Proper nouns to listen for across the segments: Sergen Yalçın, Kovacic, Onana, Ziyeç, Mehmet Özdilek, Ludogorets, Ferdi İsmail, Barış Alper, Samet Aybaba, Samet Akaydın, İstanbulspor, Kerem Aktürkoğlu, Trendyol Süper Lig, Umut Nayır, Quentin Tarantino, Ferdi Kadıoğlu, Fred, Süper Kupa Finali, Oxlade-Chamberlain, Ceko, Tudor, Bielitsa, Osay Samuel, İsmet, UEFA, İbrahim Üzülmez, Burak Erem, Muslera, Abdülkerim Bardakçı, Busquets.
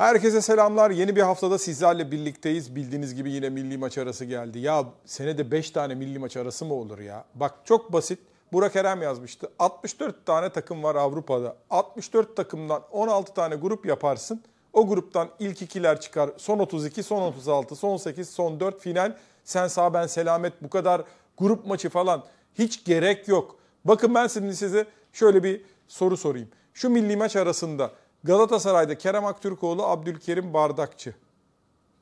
Herkese selamlar. Yeni bir haftada sizlerle birlikteyiz. Bildiğiniz gibi yine milli maç arası geldi. Ya senede 5 tane milli maç arası mı olur ya? Bak çok basit. Burak Erem yazmıştı. 64 tane takım var Avrupa'da. 64 takımdan 16 tane grup yaparsın. O gruptan ilk ikiler çıkar. Son 32, son 36, son 8, son 4 final. Sen sağ ben selamet. Bu kadar grup maçı falan hiç gerek yok. Bakın ben şimdi size şöyle bir soru sorayım. Şu milli maç arasında Galatasaray'da Kerem Aktürkoğlu, Abdülkerim Bardakçı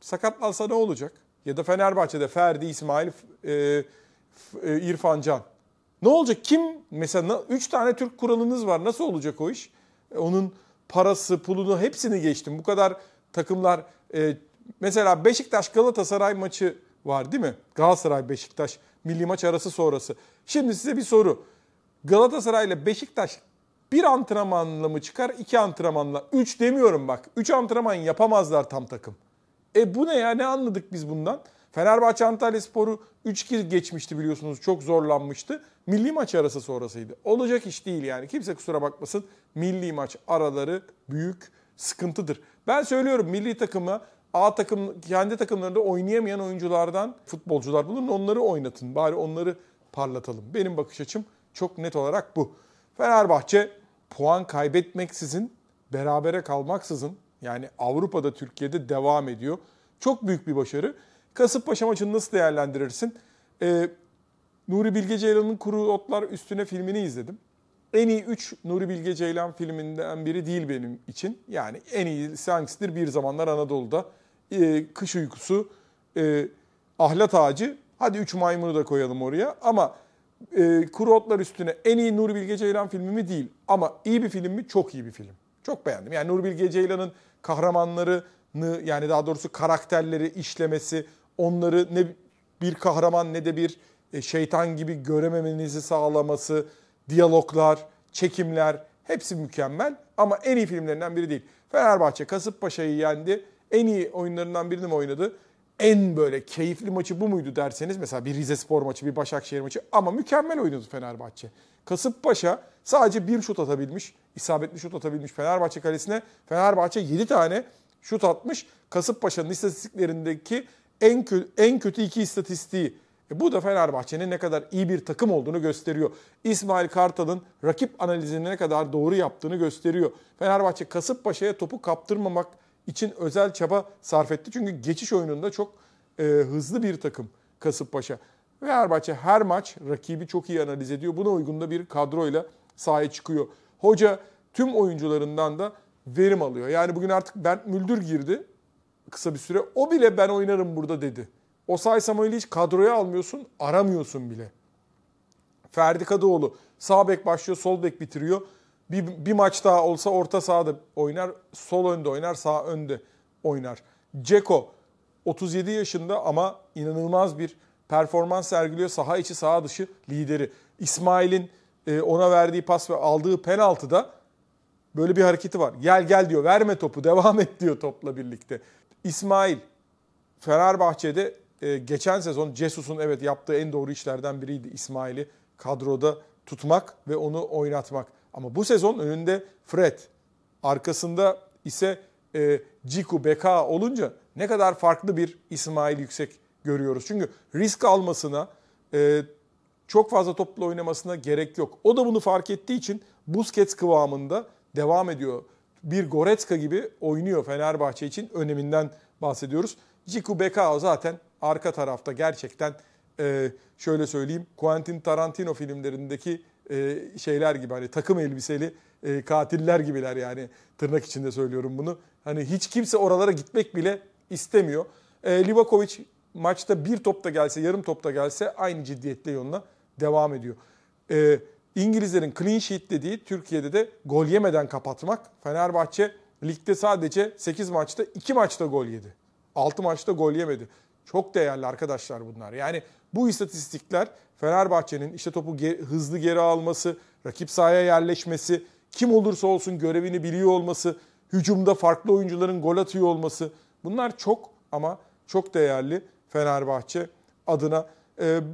sakatlansa ne olacak? Ya da Fenerbahçe'de Ferdi İsmail, İrfancan. Ne olacak? Kim? Mesela 3 tane Türk kuralınız var. Nasıl olacak o iş? Onun parası, pulunu hepsini geçtim. Bu kadar takımlar. Mesela Beşiktaş-Galatasaray maçı var değil mi? Galatasaray-Beşiktaş milli maç arası sonrası. Şimdi size bir soru. Galatasaray ile Beşiktaş bir antrenmanla mı çıkar, 2 antrenmanla? 3 demiyorum bak. 3 antrenman yapamazlar tam takım. Bu ne ya? Ne anladık biz bundan? Fenerbahçe Antalyaspor'u 3-2 geçmişti biliyorsunuz. Çok zorlanmıştı. Milli maç arası sonrasıydı. Olacak iş değil yani. Kimse kusura bakmasın. Milli maç araları büyük sıkıntıdır. Ben söylüyorum milli takıma A takım, kendi takımlarında oynayamayan oyunculardan futbolcular bulun. Onları oynatın. Bari onları parlatalım. Benim bakış açım çok net olarak bu. Fenerbahçe puan kaybetmeksizin, berabere kalmaksızın yani Avrupa'da Türkiye'de devam ediyor. Çok büyük bir başarı. Kasımpaşa maçını nasıl değerlendirirsin? Nuri Bilge Ceylan'ın Kuru Otlar Üstüne filmini izledim. En iyi 3 Nuri Bilge Ceylan filminden biri değil benim için. Yani en iyisi hangisidir? Bir Zamanlar Anadolu'da, Kış Uykusu, Ahlat Ağacı. Hadi 3 Maymunu da koyalım oraya ama... Kuru Otlar Üstüne en iyi Nuri Bilge Ceylan filmi mi? Değil. Ama iyi bir film mi? Çok iyi bir film. Çok beğendim. Yani Nuri Bilge Ceylan'ın kahramanlarını, yani daha doğrusu karakterleri işlemesi, onları ne bir kahraman ne de bir şeytan gibi görememenizi sağlaması, diyaloglar, çekimler hepsi mükemmel. Ama en iyi filmlerinden biri değil. Fenerbahçe Kasımpaşa'yı yendi. En iyi oyunlarından birini mi oynadı? En böyle keyifli maçı bu muydu derseniz mesela bir Rizespor maçı, bir Başakşehir maçı ama mükemmel oynadı Fenerbahçe. Kasımpaşa sadece bir şut atabilmiş, isabetli şut atabilmiş Fenerbahçe kalesine. Fenerbahçe 7 tane şut atmış. Kasımpaşa'nın istatistiklerindeki en kötü 2 istatistiği. Bu da Fenerbahçe'nin ne kadar iyi bir takım olduğunu gösteriyor. İsmail Kartal'ın rakip analizini ne kadar doğru yaptığını gösteriyor. Fenerbahçe Kasımpaşa'ya topu kaptırmamak için özel çaba sarf etti. Çünkü geçiş oyununda çok hızlı bir takım Kasımpaşa. Fenerbahçe her maç rakibi çok iyi analiz ediyor. Buna uygun da bir kadroyla sahaya çıkıyor. Hoca tüm oyuncularından da verim alıyor. Yani bugün artık Bert Müldür girdi kısa bir süre. O bile ben oynarım burada dedi. Osay Samuel'i hiç kadroya almıyorsun, aramıyorsun bile. Ferdi Kadıoğlu sağ bek başlıyor, sol bek bitiriyor. Bir maç daha olsa orta sahada oynar, sol önde oynar, sağ önde oynar. Ceko 37 yaşında ama inanılmaz bir performans sergiliyor. Saha içi, saha dışı lideri. İsmail'in ona verdiği pas ve aldığı penaltıda böyle bir hareketi var. Gel gel diyor, verme topu, devam et diyor topla birlikte. İsmail, Fenerbahçe'de geçen sezon Cesus'un evet yaptığı en doğru işlerden biriydi. İsmail'i kadroda tutmak ve onu oynatmak. Ama bu sezon önünde Fred, arkasında ise Çiçu Beka olunca ne kadar farklı bir İsmail Yüksek görüyoruz. Çünkü risk almasına, çok fazla topla oynamasına gerek yok. O da bunu fark ettiği için Busquets kıvamında devam ediyor. Bir Goretzka gibi oynuyor Fenerbahçe için. Öneminden bahsediyoruz. Çiçu Beka zaten arka tarafta gerçekten şöyle söyleyeyim, Quentin Tarantino filmlerindeki şeyler gibi, hani takım elbiseli katiller gibiler, yani tırnak içinde söylüyorum bunu. Hani hiç kimse oralara gitmek bile istemiyor. Livakovic maçta bir topta gelse, yarım topta gelse aynı ciddiyetle yoluna devam ediyor. İngilizlerin clean sheet dediği, Türkiye'de de gol yemeden kapatmak. Fenerbahçe ligde sadece 8 maçta 2 maçta gol yedi. 6 maçta gol yemedi. Çok değerli arkadaşlar bunlar. Yani bu istatistikler Fenerbahçe'nin işte topu hızlı geri alması, rakip sahaya yerleşmesi, kim olursa olsun görevini biliyor olması, hücumda farklı oyuncuların gol atıyor olması, bunlar çok ama çok değerli Fenerbahçe adına.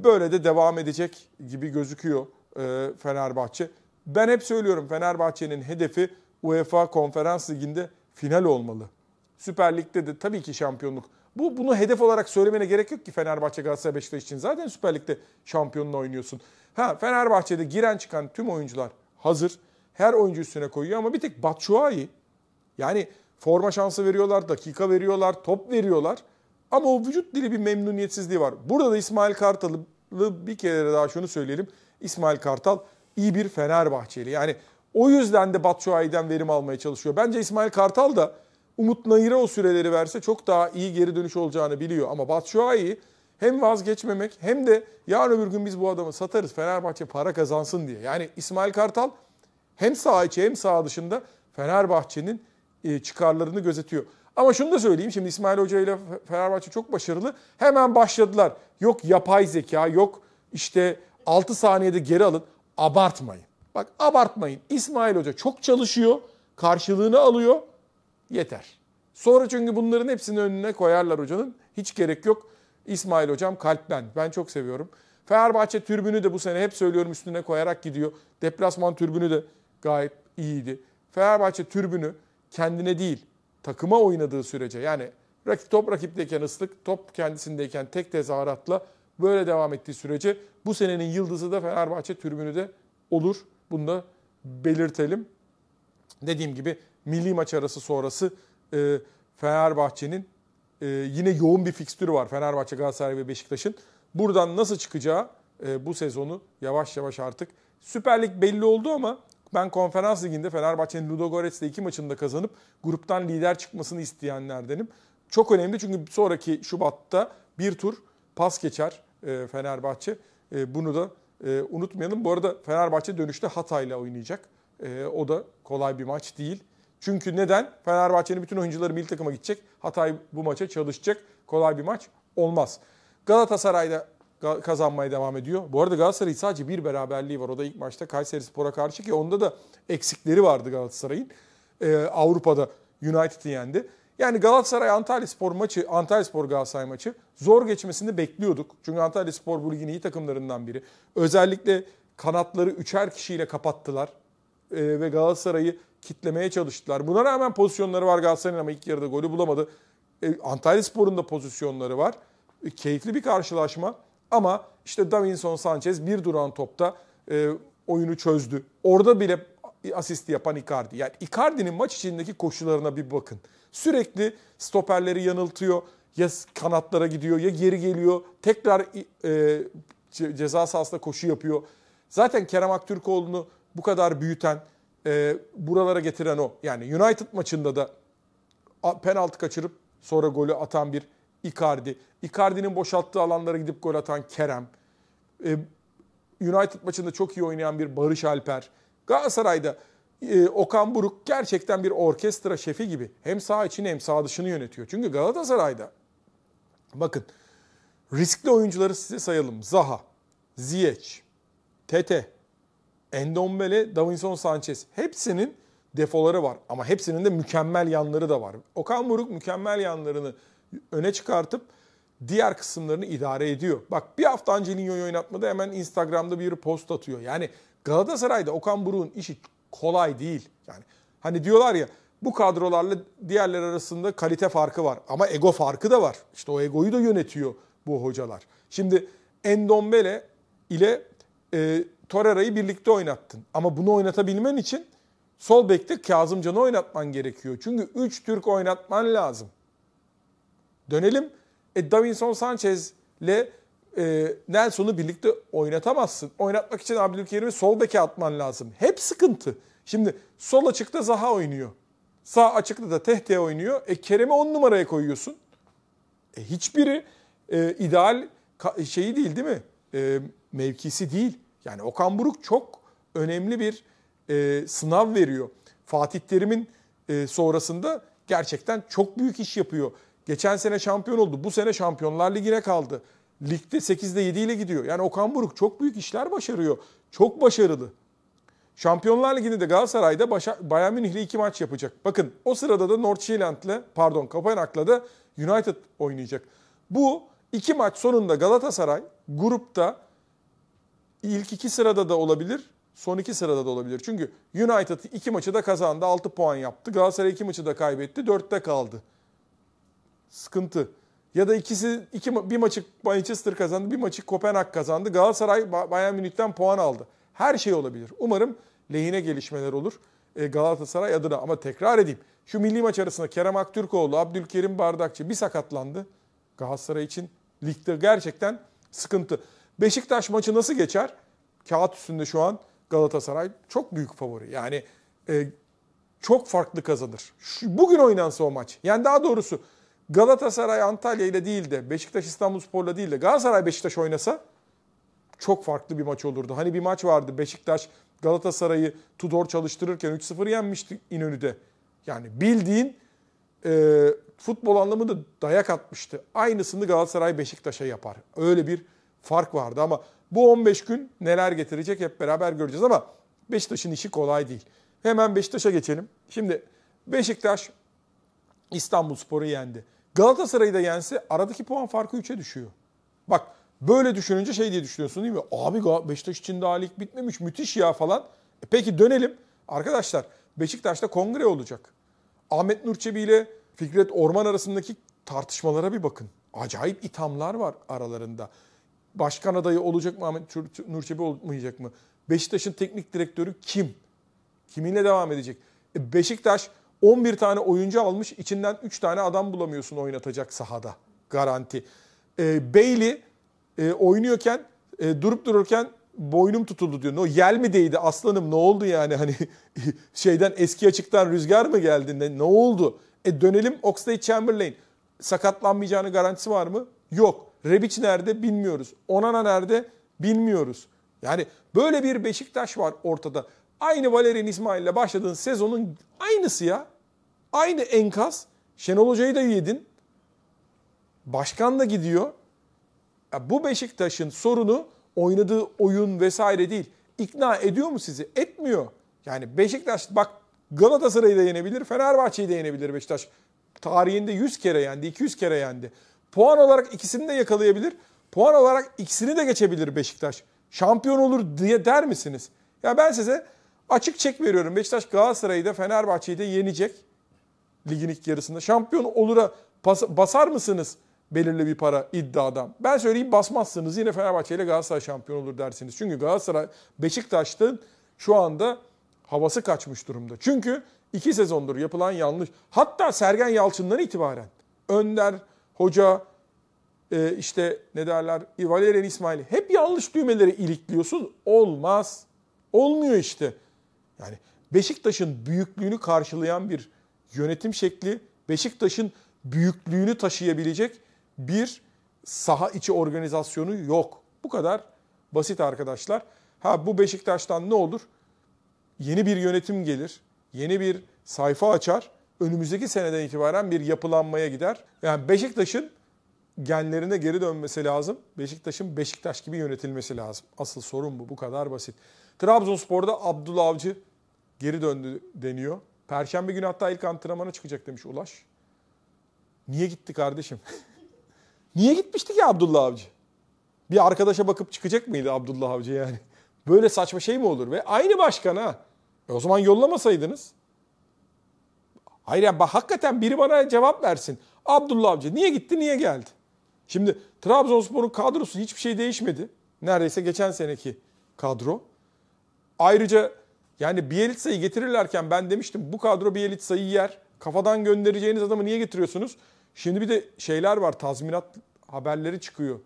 Böyle de devam edecek gibi gözüküyor Fenerbahçe. Ben hep söylüyorum, Fenerbahçe'nin hedefi UEFA Konferans Ligi'nde final olmalı. Süper Lig'de de tabii ki şampiyonluk. Bunu hedef olarak söylemene gerek yok ki Fenerbahçe, Galatasaray, Beşiktaş için. Zaten Süper Lig'de şampiyonluğu oynuyorsun. Ha, Fenerbahçe'de giren çıkan tüm oyuncular hazır. Her oyuncu üstüne koyuyor ama bir tek Batshuayi. Yani forma şansı veriyorlar, dakika veriyorlar, top veriyorlar. Ama o vücut dili bir memnuniyetsizliği var. Burada da İsmail Kartal'ı bir kere daha şunu söyleyelim. İsmail Kartal iyi bir Fenerbahçeli. Yani o yüzden de Batshuayi'den verim almaya çalışıyor. Bence İsmail Kartal da Umut Nayır'a o süreleri verse çok daha iyi geri dönüş olacağını biliyor. Ama Batshuayi'yi hem vazgeçmemek hem de yarın öbür gün biz bu adamı satarız Fenerbahçe para kazansın diye. Yani İsmail Kartal hem saha içi hem saha dışında Fenerbahçe'nin çıkarlarını gözetiyor. Ama şunu da söyleyeyim, şimdi İsmail Hoca ile Fenerbahçe çok başarılı. Hemen başladılar. Yok yapay zeka, yok işte 6 saniyede geri alın. Abartmayın. Bak abartmayın. İsmail Hoca çok çalışıyor, karşılığını alıyor. Yeter. Sonra çünkü bunların hepsinin önüne koyarlar hocanın. Hiç gerek yok. İsmail Hocam kalpten. Ben çok seviyorum. Fenerbahçe tribünü de bu sene hep söylüyorum üstüne koyarak gidiyor. Deplasman tribünü de gayet iyiydi. Fenerbahçe tribünü kendine değil, takıma oynadığı sürece, yani top rakipteyken ıslık, top kendisindeyken tek tezahüratla böyle devam ettiği sürece bu senenin yıldızı da Fenerbahçe tribünü de olur. Bunu da belirtelim. Dediğim gibi milli maç arası sonrası Fenerbahçe'nin yine yoğun bir fikstürü var. Fenerbahçe, Galatasaray ve Beşiktaş'ın. Buradan nasıl çıkacağı bu sezonu yavaş yavaş artık. Süper Lig belli oldu ama ben Konferans Ligi'nde Fenerbahçe'nin Ludogorets'le 2 maçında kazanıp gruptan lider çıkmasını isteyenlerdenim. Çok önemli çünkü sonraki Şubat'ta bir tur pas geçer Fenerbahçe. Bunu da unutmayalım. Bu arada Fenerbahçe dönüşte Hatay'la oynayacak. O da kolay bir maç değil. Çünkü neden? Fenerbahçe'nin bütün oyuncuları milli takıma gidecek. Hatay bu maça çalışacak. Kolay bir maç olmaz. Galatasaray'da kazanmaya devam ediyor. Bu arada Galatasaray'ın sadece bir beraberliği var. O da ilk maçta Kayserispor'a karşı ki onda da eksikleri vardı Galatasaray'ın. Avrupa'da United'ı yendi. Yani Galatasaray-Antalyaspor maçı, Antalyaspor-Galatasaray maçı zor geçmesini bekliyorduk. Çünkü Antalyaspor bu ligin iyi takımlarından biri. Özellikle kanatları 3'er kişiyle kapattılar ve Galatasaray'ı kitlemeye çalıştılar. Buna rağmen pozisyonları var Galatasaray'ın ama ilk yarıda golü bulamadı. Antalyaspor'un da pozisyonları var. Keyifli bir karşılaşma. Ama işte Davinson Sanchez bir duran topta oyunu çözdü. Orada bile asisti yapan Icardi. Yani Icardi'nin maç içindeki koşularına bir bakın. Sürekli stoperleri yanıltıyor. Ya kanatlara gidiyor ya geri geliyor. Tekrar ceza sahasında koşu yapıyor. Zaten Kerem Aktürkoğlu'nu bu kadar büyüten, buralara getiren o. Yani United maçında da penaltı kaçırıp sonra golü atan bir Icardi. Icardi'nin boşalttığı alanlara gidip gol atan Kerem. United maçında çok iyi oynayan bir Barış Alper. Galatasaray'da Okan Buruk gerçekten bir orkestra şefi gibi. Hem saha içini hem saha dışını yönetiyor. Çünkü Galatasaray'da bakın riskli oyuncuları size sayalım. Zaha, Ziyeç, Teteh, Endombele, Davinson Sanchez. Hepsinin defoları var ama hepsinin de mükemmel yanları da var. Okan Buruk mükemmel yanlarını öne çıkartıp diğer kısımlarını idare ediyor. Bak bir hafta Angelino'yu oynatmadı hemen Instagram'da bir post atıyor. Yani Galatasaray'da Okan Buruk'un işi kolay değil. Yani hani diyorlar ya bu kadrolarla diğerler arasında kalite farkı var ama ego farkı da var. İşte o egoyu da yönetiyor bu hocalar. Şimdi Endombele ile Torreira'yı birlikte oynattın ama bunu oynatabilmen için sol bekte Kazımcan'ı oynatman gerekiyor. Çünkü 3 Türk oynatman lazım. Dönelim. Davinson Sanchez ile Nelson'u birlikte oynatamazsın. Oynatmak için Abdülkerim'i sol beke atman lazım. Hep sıkıntı. Şimdi sol açıkta Zaha oynuyor. Sağ açıkta da Tehteye oynuyor. Kerem'i 10 numaraya koyuyorsun. Hiçbiri ideal şeyi değil mi? Mevkisi değil. Yani Okan Buruk çok önemli bir sınav veriyor. Fatih Terim'in sonrasında gerçekten çok büyük iş yapıyor. Geçen sene şampiyon oldu. Bu sene Şampiyonlar Ligi'ne kaldı. Ligde 8'de 7 ile gidiyor. Yani Okan Buruk çok büyük işler başarıyor. Çok başarılı. Şampiyonlar Ligi'nde de Galatasaray'da Bayern Münih'le 2 maç yapacak. Bakın o sırada da Kopenhag'la da United oynayacak. Bu 2 maç sonunda Galatasaray grupta ilk 2 sırada da olabilir, son 2 sırada da olabilir. Çünkü United 2 maçı da kazandı, 6 puan yaptı. Galatasaray 2 maçı da kaybetti, 4'te kaldı. Sıkıntı. Ya da bir maçı Manchester kazandı, bir maçı Kopenhag kazandı. Galatasaray Bayern Münih'ten puan aldı. Her şey olabilir. Umarım lehine gelişmeler olur Galatasaray adına. Ama tekrar edeyim. Şu milli maç arasında Kerem Aktürkoğlu, Abdülkerim Bardakçı bir sakatlandı. Galatasaray için ligde gerçekten sıkıntı. Beşiktaş maçı nasıl geçer? Kağıt üstünde şu an Galatasaray çok büyük favori. Yani çok farklı kazanır. Bugün oynansa o maç. Yani daha doğrusu Galatasaray Antalya ile değil de Beşiktaş İstanbulspor'la değil de Galatasaray Beşiktaş oynasa çok farklı bir maç olurdu. Hani bir maç vardı, Beşiktaş Galatasaray'ı Tudor çalıştırırken 3-0 yenmişti İnönü'de. Yani bildiğin futbol anlamında dayak atmıştı. Aynısını Galatasaray Beşiktaş'a yapar. Öyle bir fark vardı ama bu 15 gün neler getirecek hep beraber göreceğiz ama Beşiktaş'ın işi kolay değil. Hemen Beşiktaş'a geçelim. Şimdi Beşiktaş İstanbulspor'u yendi. Galatasaray'ı da yense aradaki puan farkı 3'e düşüyor. Bak böyle düşününce şey diye düşünüyorsun değil mi? Abi Beşiktaş için daha lig bitmemiş, müthiş ya falan. Peki dönelim. Arkadaşlar Beşiktaş'ta kongre olacak. Ahmet Nurçebi ile Fikret Orman arasındaki tartışmalara bir bakın. Acayip ithamlar var aralarında. Başkan adayı olacak mı Ahmet Nurçebi, olmayacak mı? Beşiktaş'ın teknik direktörü kim? Kiminle devam edecek? Beşiktaş 11 tane oyuncu almış. İçinden 3 tane adam bulamıyorsun oynatacak sahada. Garanti. Bailey oynuyorken, durup dururken boynum tutuldu diyor. O yel mi değdi aslanım, ne oldu yani? Hani şeyden, eski açıktan rüzgar mı geldi? Ne oldu? Dönelim Oxlade-Chamberlain. Sakatlanmayacağını garantisi var mı? Yok. Rebic nerede? Bilmiyoruz. Onana nerede? Bilmiyoruz. Yani böyle bir Beşiktaş var ortada. Aynı Valerian İsmail'le başladığın sezonun aynısı ya. Aynı enkaz. Şenol Hoca'yı da yedin. Başkan da gidiyor. Ya bu Beşiktaş'ın sorunu oynadığı oyun vesaire değil. İkna ediyor mu sizi? Etmiyor. Yani Beşiktaş bak Galatasaray'ı da yenebilir, Fenerbahçe'yi de yenebilir Beşiktaş. Tarihinde 100 kere yendi, 200 kere yendi. Puan olarak ikisini de yakalayabilir. Puan olarak ikisini de geçebilir Beşiktaş. Şampiyon olur diye der misiniz? Ya ben size açık çek veriyorum. Beşiktaş Galatasaray'ı da Fenerbahçe'yi de yenecek ligin ilk yarısında. Şampiyon olura basar mısınız belirli bir para iddiadan? Ben söyleyeyim, basmazsınız. Yine Fenerbahçe ile Galatasaray şampiyon olur dersiniz. Çünkü Galatasaray Beşiktaş'ın şu anda havası kaçmış durumda. Çünkü 2 sezondur yapılan yanlış. Hatta Sergen Yalçın'dan itibaren Önder Hoca, işte ne derler, Valerian İsmail, hep yanlış düğmeleri ilikliyorsun. Olmaz. Olmuyor işte. Yani Beşiktaş'ın büyüklüğünü karşılayan bir yönetim şekli, Beşiktaş'ın büyüklüğünü taşıyabilecek bir saha içi organizasyonu yok. Bu kadar basit arkadaşlar. Ha bu Beşiktaş'tan ne olur? Yeni bir yönetim gelir, yeni bir sayfa açar, önümüzdeki seneden itibaren bir yapılanmaya gider. Yani Beşiktaş'ın genlerine geri dönmesi lazım. Beşiktaş'ın Beşiktaş gibi yönetilmesi lazım. Asıl sorun bu. Bu kadar basit. Trabzonspor'da Abdullah Avcı geri döndü deniyor. Perşembe günü hatta ilk antrenmana çıkacak demiş Ulaş. Niye gitti kardeşim? Niye gitmişti ki Abdullah Avcı? Bir arkadaşa bakıp çıkacak mıydı Abdullah Avcı yani? Böyle saçma şey mi olur? Ve aynı başkan ha. O zaman yollamasaydınız. Hayır ya, bak, hakikaten biri bana cevap versin. Abdullah Avcı niye gitti, niye geldi? Şimdi Trabzonspor'un kadrosu hiçbir şey değişmedi. Neredeyse geçen seneki kadro. Ayrıca yani Bielitsa'yı getirirlerken ben demiştim, bu kadro Bielitsa'yı yer. Kafadan göndereceğiniz adamı niye getiriyorsunuz? Şimdi bir de şeyler var, tazminat haberleri çıkıyor.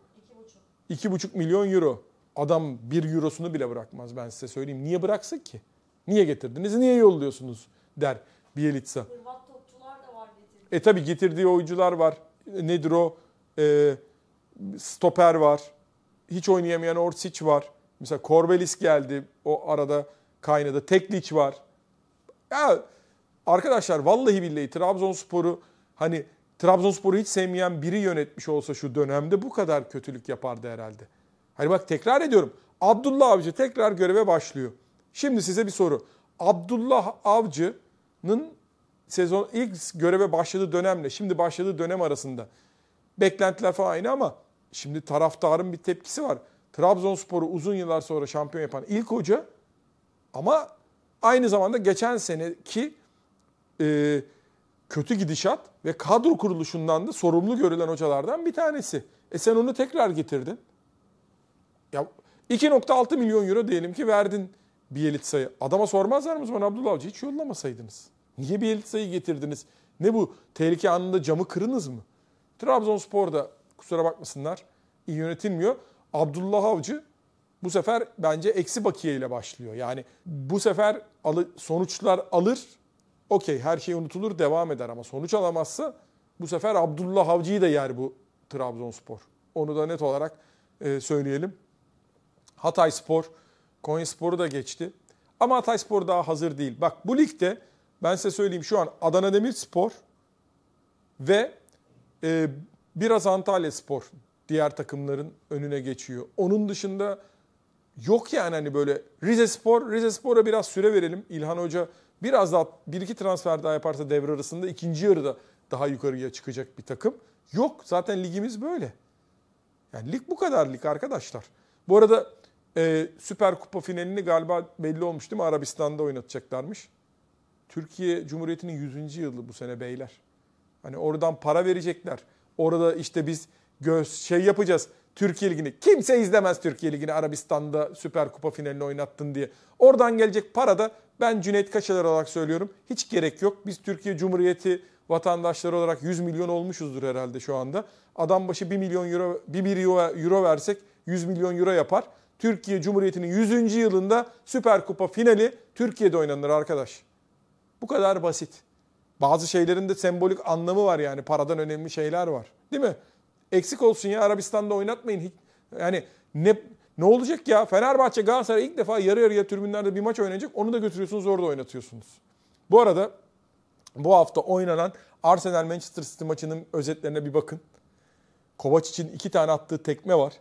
2,5 milyon euro. Adam 1 eurosunu bile bırakmaz, ben size söyleyeyim. Niye bıraksın ki? Niye getirdiniz, niye yolluyorsunuz der Bielitsa. Hırvat topçular da var getirdiği. Tabi getirdiği oyuncular var. Nedir o? Stoper var. Hiç oynayamayan Orsic var. Mesela Korbelis geldi. O arada kaynadı. Tekliç var. Ya arkadaşlar vallahi billahi Trabzonspor'u, hani Trabzonspor'u hiç sevmeyen biri yönetmiş olsa şu dönemde bu kadar kötülük yapardı herhalde. Hani bak tekrar ediyorum. Abdullah Avcı tekrar göreve başlıyor. Şimdi size bir soru. Abdullah Avcı'nın sezon ilk göreve başladığı dönemle şimdi başladığı dönem arasında beklentiler falan aynı ama şimdi taraftarın bir tepkisi var. Trabzonspor'u uzun yıllar sonra şampiyon yapan ilk hoca ama aynı zamanda geçen seneki kötü gidişat ve kadro kuruluşundan da sorumlu görülen hocalardan bir tanesi. Sen onu tekrar getirdin. Ya 2.6 milyon euro diyelim ki verdin Bielitsa'ya. Adama sormazlar mı bana Abdullah Avcı hiç yollamasaydınız? Niye Bielitsa'yı getirdiniz? Ne bu? Tehlike anında camı kırınız mı? Trabzonspor'da kusura bakmasınlar iyi yönetilmiyor. Abdullah Avcı bu sefer bence eksi bakiye ile başlıyor. Yani bu sefer sonuçlar alır, okey her şey unutulur devam eder ama sonuç alamazsa bu sefer Abdullah Avcı'yı da yer bu Trabzonspor. Onu da net olarak söyleyelim. Hatayspor, Konyaspor'u da geçti. Ama Hatayspor daha hazır değil. Bak bu ligde ben size söyleyeyim şu an Adana Demirspor ve biraz Antalyaspor diğer takımların önüne geçiyor. Onun dışında yok yani hani böyle Rizespor, Rizespor'a biraz süre verelim. İlhan Hoca biraz daha 1-2 transfer daha yaparsa devre arasında ikinci yarıda daha yukarıya çıkacak bir takım. Yok zaten ligimiz böyle. Yani lig bu kadar lig arkadaşlar. Bu arada Süper Kupa finalini galiba belli olmuş değil mi? Arabistan'da oynatacaklarmış. Türkiye Cumhuriyeti'nin 100. yılı bu sene beyler. Hani oradan para verecekler. Orada işte biz şey yapacağız. Türkiye Ligi'ni. Kimse izlemez Türkiye Ligi'ni Arabistan'da Süper Kupa finalini oynattın diye. Oradan gelecek para da ben Cüneyt Kaçalar olarak söylüyorum. Hiç gerek yok. Biz Türkiye Cumhuriyeti vatandaşları olarak 100 milyon olmuşuzdur herhalde şu anda. Adam başı 1 milyon euro, 1 euro versek 100 milyon euro yapar. Türkiye Cumhuriyeti'nin 100. yılında Süper Kupa finali Türkiye'de oynanır arkadaş. Bu kadar basit. Bazı şeylerin de sembolik anlamı var yani. Paradan önemli şeyler var. Değil mi? Eksik olsun ya Arabistan'da oynatmayın. Yani ne olacak ya? Fenerbahçe Galatasaray ilk defa yarı yarıya tribünlerde bir maç oynayacak. Onu da götürüyorsunuz orada oynatıyorsunuz. Bu arada bu hafta oynanan Arsenal Manchester City maçının özetlerine bir bakın. Kovacic'in 2 tane attığı tekme var.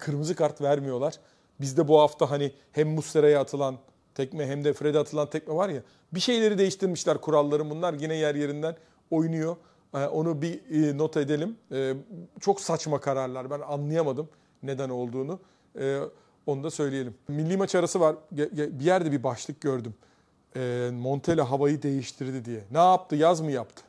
Kırmızı kart vermiyorlar. Bizde bu hafta hani hem Muslera'ya atılan tekme hem de Fred'e atılan tekme var ya. Bir şeyleri değiştirmişler kuralları bunlar. Yine yer yerinden oynuyor. Onu bir not edelim. Çok saçma kararlar. Ben anlayamadım neden olduğunu. Onu da söyleyelim. Milli maç arası var. Bir yerde bir başlık gördüm. Montella havayı değiştirdi diye. Ne yaptı? Yaz mı yaptı?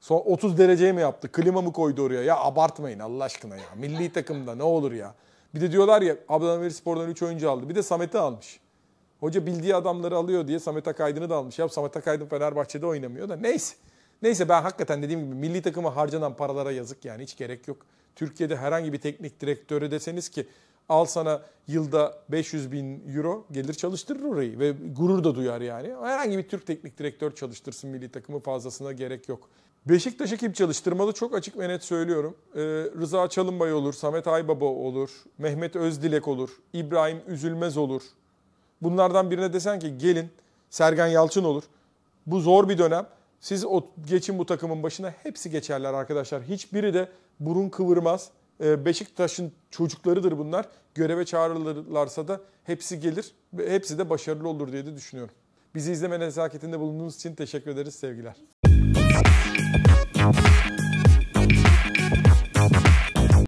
Son 30 dereceye mi yaptı? Klima mı koydu oraya? Ya abartmayın Allah aşkına ya. Milli takımda ne olur ya. Bir de diyorlar ya Adanademirspor'dan 3 oyuncu aldı. Bir de Samet'i almış. Hoca bildiği adamları alıyor diye Samet Akaydın'ı da almış. Ya Samet Akaydın Fenerbahçe'de oynamıyor da neyse. Neyse ben hakikaten dediğim gibi milli takıma harcanan paralara yazık yani hiç gerek yok. Türkiye'de herhangi bir teknik direktörü deseniz ki al sana yılda 500 bin euro gelir çalıştırır orayı ve gurur da duyar yani. Herhangi bir Türk teknik direktör çalıştırsın milli takımı fazlasına gerek yok. Beşiktaş'ı kim çalıştırmalı çok açık ve net söylüyorum. Rıza Çalınbay olur, Samet Aybaba olur, Mehmet Özdilek olur, İbrahim Üzülmez olur. Bunlardan birine desen ki gelin Sergen Yalçın olur. Bu zor bir dönem. Siz geçin bu takımın başına hepsi geçerler arkadaşlar. Hiçbiri de burun kıvırmaz. Beşiktaş'ın çocuklarıdır bunlar. Göreve çağrılırlarsa da hepsi gelir ve hepsi de başarılı olur diye de düşünüyorum. Bizi izleme nezaketinde bulunduğunuz için teşekkür ederiz sevgiler.